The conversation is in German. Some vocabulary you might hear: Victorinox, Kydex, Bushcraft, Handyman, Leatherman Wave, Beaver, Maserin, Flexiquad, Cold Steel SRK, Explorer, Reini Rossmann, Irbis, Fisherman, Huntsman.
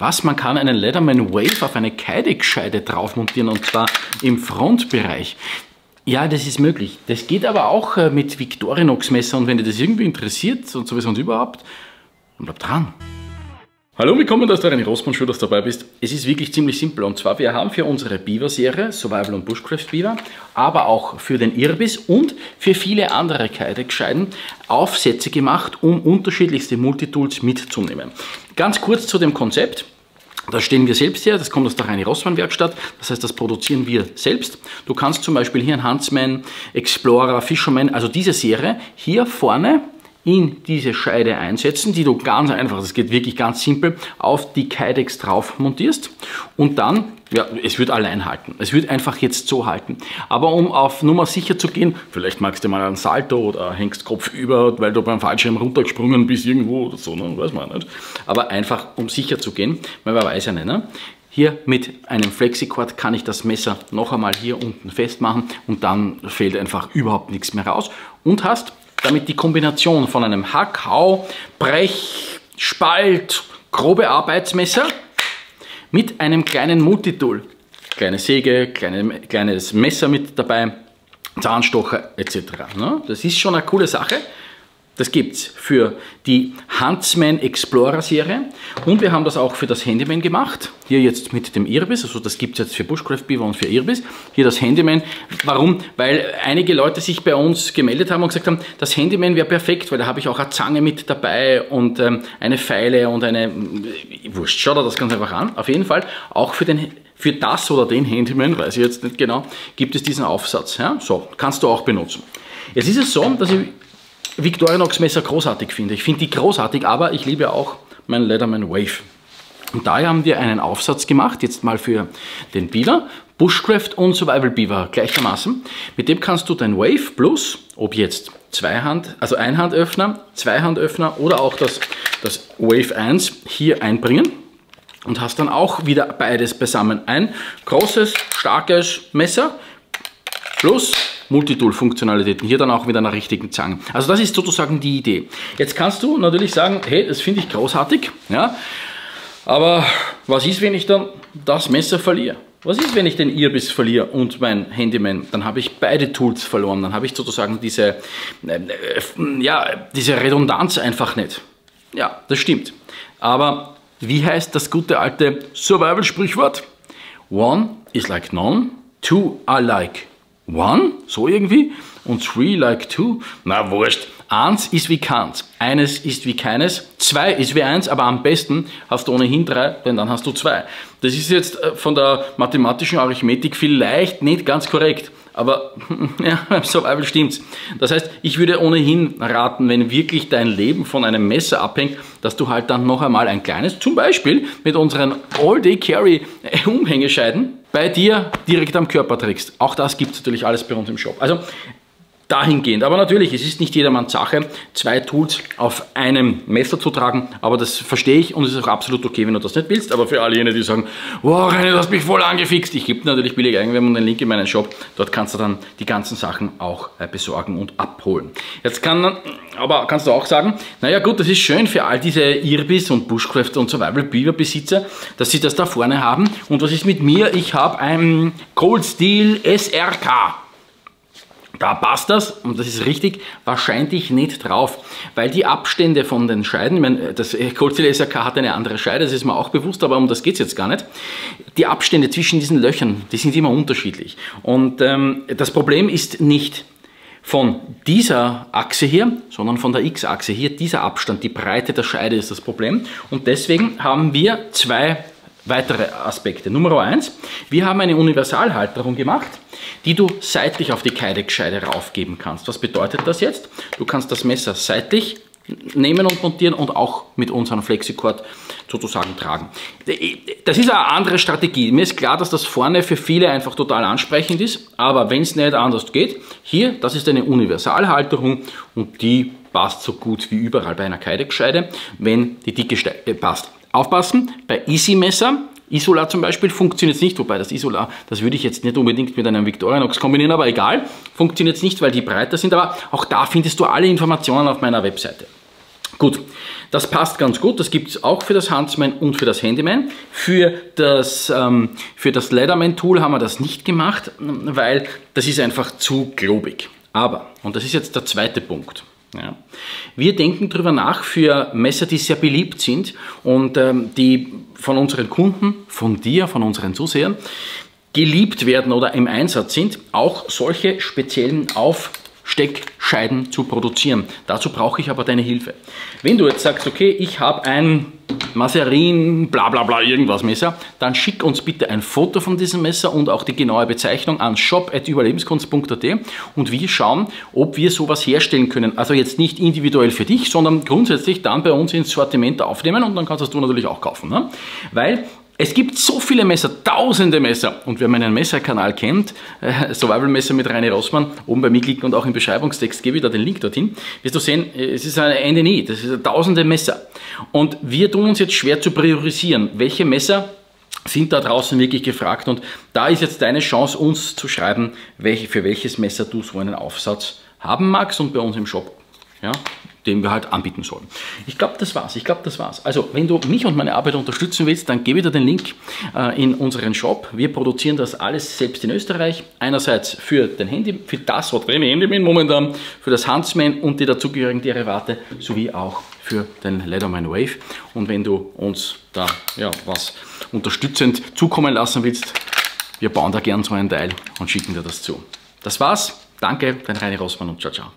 Was? Man kann einen Leatherman Wave auf eine Kydex-Scheide drauf montieren, und zwar im Frontbereich. Ja, das ist möglich. Das geht aber auch mit Victorinox-Messer, und wenn dir das irgendwie interessiert und sowieso und überhaupt, dann bleib dran. Hallo, willkommen, das ist der Reini Rossmann, schön, dass du dabei bist. Es ist wirklich ziemlich simpel, und zwar wir haben für unsere Beaver-Serie, Survival und Bushcraft Beaver, aber auch für den Irbis und für viele andere Kydex-Scheiden Aufsätze gemacht, um unterschiedlichste Multitools mitzunehmen. Ganz kurz zu dem Konzept. Da stehen wir selbst her, das kommt aus der Reini Rossmann Werkstatt, das heißt, das produzieren wir selbst. Du kannst zum Beispiel hier einen Huntsman, Explorer, Fisherman, also diese Serie hier vorne in diese Scheide einsetzen, die du ganz einfach, das geht wirklich ganz simpel, auf die Kydex drauf montierst und dann, ja, es wird allein halten. Es wird einfach jetzt so halten. Aber um auf Nummer sicher zu gehen, vielleicht magst du mal einen Salto oder hängst Kopf über, weil du beim Fallschirm runtergesprungen bist irgendwo oder so, ne? Weiß man nicht. Aber einfach um sicher zu gehen, weil man weiß ja nicht, ne? Hier mit einem Flexiquad kann ich das Messer noch einmal hier unten festmachen und dann fällt einfach überhaupt nichts mehr raus und hast damit die Kombination von einem Hack, Hau, Brech, Spalt, grobe Arbeitsmesser mit einem kleinen Multitool. Kleine Säge, kleines Messer mit dabei, Zahnstocher etc. Das ist schon eine coole Sache. Das gibt es für die Huntsman Explorer Serie und wir haben das auch für das Handyman gemacht. Hier jetzt mit dem Irbis, also das gibt es jetzt für Bushcraft Beaver und für Irbis. Hier das Handyman. Warum? Weil einige Leute sich bei uns gemeldet haben und gesagt haben, das Handyman wäre perfekt, weil da habe ich auch eine Zange mit dabei und eine Feile und eine... Wurscht, schau dir das ganz einfach an. Auf jeden Fall auch für den... Für das oder den Handyman, weiß ich jetzt nicht genau, gibt es diesen Aufsatz. Ja? So, kannst du auch benutzen. Jetzt ist es so, dass ich Victorinox Messer großartig finde. Ich finde die großartig, aber ich liebe auch meinen Leatherman Wave. Und daher haben wir einen Aufsatz gemacht, jetzt mal für den Beaver, Bushcraft und Survival Beaver gleichermaßen. Mit dem kannst du dein Wave plus, ob jetzt Zweihand, also Einhandöffner, Zweihandöffner oder auch das Wave 1 hier einbringen. Und hast dann auch wieder beides beisammen. Ein großes, starkes Messer plus Multitool-Funktionalitäten. Hier dann auch mit einer richtigen Zange. Also das ist sozusagen die Idee. Jetzt kannst du natürlich sagen, hey, das finde ich großartig. Ja? Aber was ist, wenn ich dann das Messer verliere? Was ist, wenn ich den Irbis verliere und mein Handyman? Dann habe ich beide Tools verloren. Dann habe ich sozusagen diese Redundanz einfach nicht. Ja, das stimmt. Aber... Wie heißt das gute alte Survival-Sprichwort? One is like none, two are like one, so irgendwie, und three like two. Na wurscht, eins ist wie keins, eines ist wie keines, zwei ist wie eins, aber am besten hast du ohnehin drei, denn dann hast du zwei. Das ist jetzt von der mathematischen Arithmetik vielleicht nicht ganz korrekt. Aber ja, beim Survival stimmt's. Das heißt, ich würde ohnehin raten, wenn wirklich dein Leben von einem Messer abhängt, dass du halt dann noch einmal ein kleines, zum Beispiel mit unseren All-Day-Carry-Umhängescheiden, bei dir direkt am Körper trägst. Auch das gibt es natürlich alles bei uns im Shop. Also dahingehend. Aber natürlich, es ist nicht jedermanns Sache, zwei Tools auf einem Messer zu tragen. Aber das verstehe ich und es ist auch absolut okay, wenn du das nicht willst. Aber für all jene, die sagen, wow, Reini, du hast mich voll angefixt. Ich gebe natürlich billig Eigenwerbung und einen Link in meinen Shop. Dort kannst du dann die ganzen Sachen auch besorgen und abholen. Jetzt kannst du auch sagen, naja gut, das ist schön für all diese Irbis und Bushcraft und Survival Beaver Besitzer, dass sie das da vorne haben. Und was ist mit mir? Ich habe einen Cold Steel SRK. Da passt das, und das ist richtig, wahrscheinlich nicht drauf, weil die Abstände von den Scheiden, ich meine, das Cold Steel SRK hat eine andere Scheide, das ist mir auch bewusst, aber um das geht es jetzt gar nicht. Die Abstände zwischen diesen Löchern, die sind immer unterschiedlich. Und das Problem ist nicht von dieser Achse hier, sondern von der X-Achse hier, dieser Abstand, die Breite der Scheide ist das Problem. Und deswegen haben wir zwei weitere Aspekte. Nummer 1, wir haben eine Universalhalterung gemacht, die du seitlich auf die Kydex-Scheide raufgeben kannst. Was bedeutet das jetzt? Du kannst das Messer seitlich nehmen und montieren und auch mit unserem Flexiquad sozusagen tragen. Das ist eine andere Strategie. Mir ist klar, dass das vorne für viele einfach total ansprechend ist, aber wenn es nicht anders geht, hier, das ist eine Universalhalterung und die passt so gut wie überall bei einer Kydex-Scheide, wenn die dicke Scheide passt. Aufpassen, bei Easy-Messer, Isola zum Beispiel, funktioniert es nicht, wobei das Isola, das würde ich jetzt nicht unbedingt mit einem Victorinox kombinieren, aber egal, funktioniert es nicht, weil die breiter sind, aber auch da findest du alle Informationen auf meiner Webseite. Gut, Das passt ganz gut, das gibt es auch für das Huntsman und für das Handyman. Für das Leatherman Tool haben wir das nicht gemacht, weil das ist einfach zu globig. Aber, und das ist jetzt der zweite Punkt, ja, wir denken darüber nach für Messer, die sehr beliebt sind und die von unseren Kunden, von dir, von unseren Zusehern geliebt werden oder im Einsatz sind, auch solche speziellen Aufsteckscheiden zu produzieren. Dazu brauche ich aber deine Hilfe. Wenn du jetzt sagst, okay, ich habe ein Maserin, bla bla bla, irgendwas Messer, dann schick uns bitte ein Foto von diesem Messer und auch die genaue Bezeichnung an shop@ueberlebenskunst.at und wir schauen, ob wir sowas herstellen können. Also jetzt nicht individuell für dich, sondern grundsätzlich dann bei uns ins Sortiment aufnehmen und dann kannst das du natürlich auch kaufen, ne? Weil es gibt so viele Messer, tausende Messer, und wer meinen Messerkanal kennt, Survival-Messer mit Reini Rossmann, oben bei mir klicken und auch im Beschreibungstext gebe ich da den Link dorthin, wirst du sehen, es ist ein Ende nie, das ist tausende Messer. Und wir tun uns jetzt schwer zu priorisieren, welche Messer sind da draußen wirklich gefragt, und da ist jetzt deine Chance, uns zu schreiben, für welches Messer du so einen Aufsatz haben magst und bei uns im Shop, ja, den wir halt anbieten sollen. Ich glaube, das war's. Also, wenn du mich und meine Arbeit unterstützen willst, dann gebe ich dir den Link in unseren Shop. Wir produzieren das alles selbst in Österreich. Einerseits für den Handy, für das Handyman momentan, für das Huntsman und die dazugehörigen Derivate, sowie auch für den Leatherman Wave. Und wenn du uns da ja was unterstützend zukommen lassen willst, wir bauen da gern so einen Teil und schicken dir das zu. Das war's. Danke, dein Reini Rossmann und ciao, ciao.